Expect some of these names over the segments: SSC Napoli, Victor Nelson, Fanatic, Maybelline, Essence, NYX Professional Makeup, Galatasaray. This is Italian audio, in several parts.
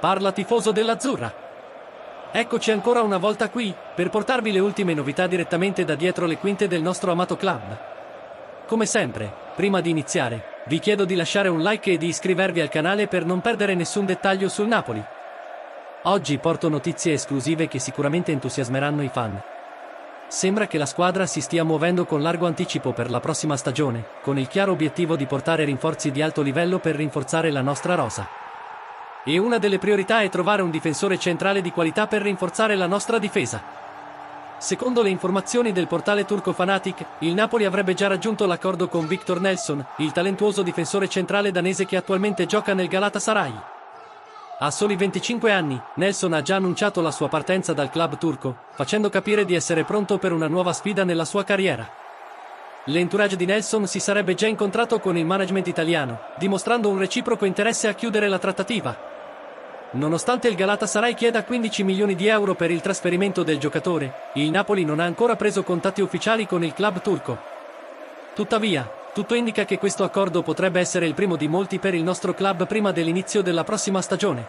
Parla tifoso dell'Azzurra. Eccoci ancora una volta qui, per portarvi le ultime novità direttamente da dietro le quinte del nostro amato club. Come sempre, prima di iniziare, vi chiedo di lasciare un like e di iscrivervi al canale per non perdere nessun dettaglio sul Napoli. Oggi porto notizie esclusive che sicuramente entusiasmeranno i fan. Sembra che la squadra si stia muovendo con largo anticipo per la prossima stagione, con il chiaro obiettivo di portare rinforzi di alto livello per rinforzare la nostra rosa. E una delle priorità è trovare un difensore centrale di qualità per rinforzare la nostra difesa. Secondo le informazioni del portale turco Fanatic, il Napoli avrebbe già raggiunto l'accordo con Victor Nelson, il talentuoso difensore centrale danese che attualmente gioca nel Galatasaray. A soli 25 anni, Nelson ha già annunciato la sua partenza dal club turco, facendo capire di essere pronto per una nuova sfida nella sua carriera. L'entourage di Nelson si sarebbe già incontrato con il management italiano, dimostrando un reciproco interesse a chiudere la trattativa. Nonostante il Galatasaray chieda 15 milioni di euro per il trasferimento del giocatore, il Napoli non ha ancora preso contatti ufficiali con il club turco. Tuttavia, tutto indica che questo accordo potrebbe essere il primo di molti per il nostro club prima dell'inizio della prossima stagione.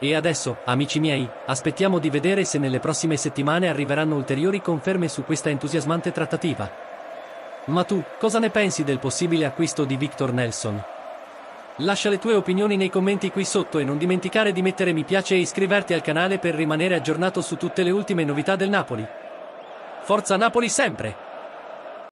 E adesso, amici miei, aspettiamo di vedere se nelle prossime settimane arriveranno ulteriori conferme su questa entusiasmante trattativa. Ma tu, cosa ne pensi del possibile acquisto di Victor Nelson? Lascia le tue opinioni nei commenti qui sotto e non dimenticare di mettere mi piace e iscriverti al canale per rimanere aggiornato su tutte le ultime novità del Napoli. Forza Napoli sempre!